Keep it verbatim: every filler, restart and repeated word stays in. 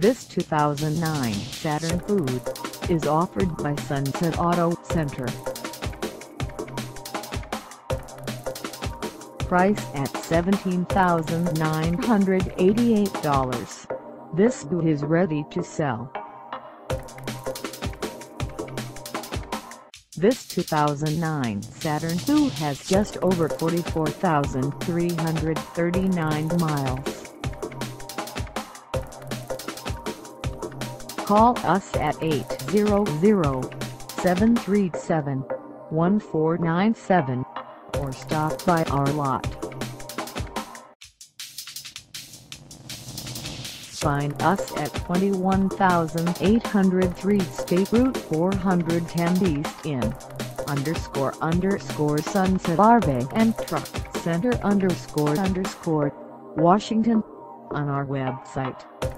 This two thousand nine Saturn Vue is offered by Sunset Auto Center. Price at seventeen thousand nine hundred eighty-eight dollars, this Vue is ready to sell. This two thousand nine Saturn Vue has just over forty-four thousand three hundred thirty-nine miles. Call us at eight zero zero, seven three seven, one four nine seven or stop by our lot. Find us at twenty-one thousand eight hundred three State Route four hundred ten East in underscore underscore Sunset R V and Truck Center underscore underscore Washington on our website,